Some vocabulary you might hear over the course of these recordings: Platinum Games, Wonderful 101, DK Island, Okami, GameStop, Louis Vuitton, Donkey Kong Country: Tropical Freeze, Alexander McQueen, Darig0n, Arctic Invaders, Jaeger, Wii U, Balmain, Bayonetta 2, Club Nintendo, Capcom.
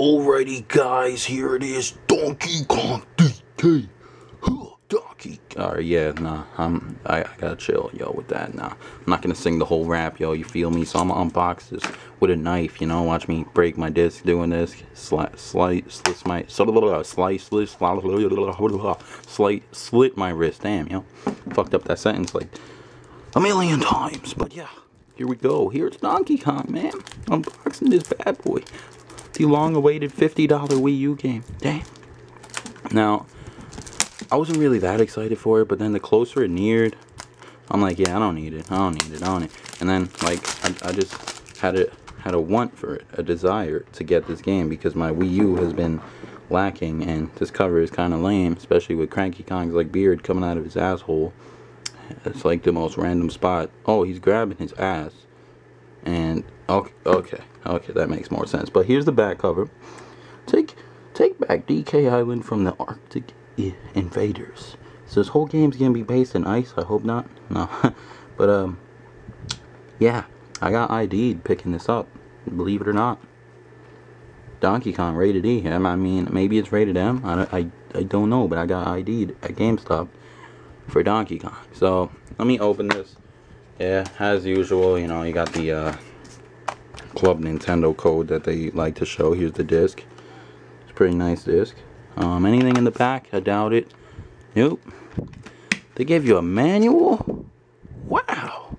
Alrighty guys, here it is, Donkey Kong DK. Alright, yeah, nah, I gotta chill, yo, with that, nah. I'm not gonna sing the whole rap, yo, you feel me? So I'm gonna unbox this with a knife, you know, watch me break my disc doing this, slit my wrist, damn, yo. Fucked up that sentence like a million times, but yeah, here we go. Here's Donkey Kong, man. Unboxing this bad boy. The long-awaited $50 Wii U game, damn. Now, I wasn't really that excited for it, but then the closer it neared, I'm like, yeah, I don't need it, I don't need it, I don't need it. And then, like, I just had a want for it, a desire to get this game, because my Wii U has been lacking, and this cover is kind of lame, especially with Cranky Kong's, like, beard coming out of his asshole. It's, like, the most random spot. Oh, he's grabbing his ass. And, okay, that makes more sense. But here's the back cover. Take back DK Island from the Arctic Invaders. So this whole game's gonna be based in ice. I hope not. No. But yeah, I got ID'd picking this up, believe it or not. Donkey Kong rated E. I mean, maybe it's rated M. I don't know, but I got ID'd at GameStop for Donkey Kong. So let me open this. Yeah, as usual, you know, you got the Club Nintendo code that they like to show. Here's the disc. It's a pretty nice disc. Anything in the back? I doubt it. Nope. They gave you a manual? Wow!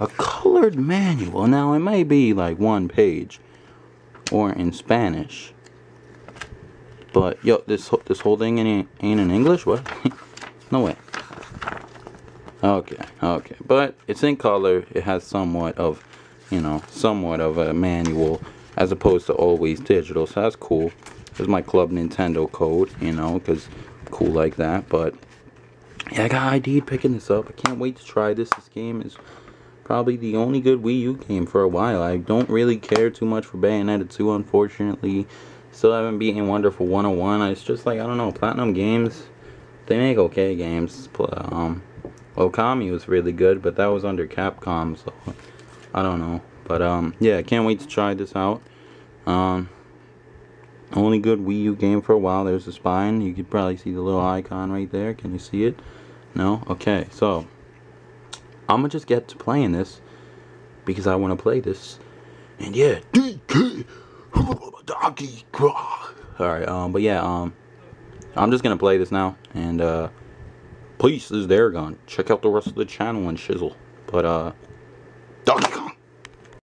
A colored manual. Now, it may be like one page. Or in Spanish. But, yo, this whole thing ain't in English? What? No way. Okay, okay. But, it's in color. It has somewhat of, you know, somewhat of a manual. As opposed to always digital. So, that's cool. There's my Club Nintendo code, you know, because cool like that. But yeah, I got ID'd picking this up. I can't wait to try this. This game is probably the only good Wii U game for a while. I don't really care too much for Bayonetta 2, unfortunately. Still haven't beaten Wonderful 101. It's just like, I don't know, Platinum Games, they make okay games. Okami was really good, but that was under Capcom, so I don't know. But yeah, I can't wait to try this out. Only good Wii U game for a while. There's the spine. You could probably see the little icon right there. Can you see it? No? Okay. So, I'm going to just get to playing this. Because I want to play this. And yeah. DK. Donkey Kong. Alright. But yeah. I'm just going to play this now. And please, this is Daragon. Check out the rest of the channel and shizzle. But Donkey Kong.